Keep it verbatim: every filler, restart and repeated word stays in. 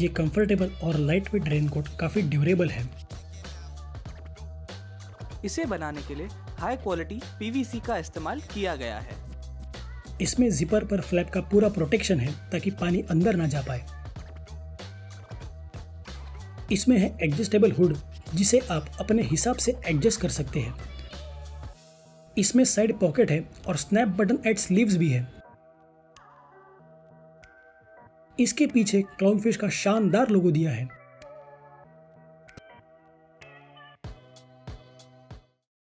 ये कंफर्टेबल और light weight raincoat काफ़ी ड्यूरेबल है। इसे बनाने के लिए हाई क्वालिटी पीवीसी का इस्तेमाल किया गया है। इसमें जिपर पर फ्लैप का पूरा प्रोटेक्शन है ताकि पानी अंदर ना जा पाए। इसमें है एडजस्टेबल हुड जिसे आप अपने हिसाब से एडजस्ट कर सकते हैं। इसमें साइड पॉकेट है और स्नैप बटन एट स्लीव्स भी है। इसके पीछे क्लाउनफिश का शानदार लोगो दिया है।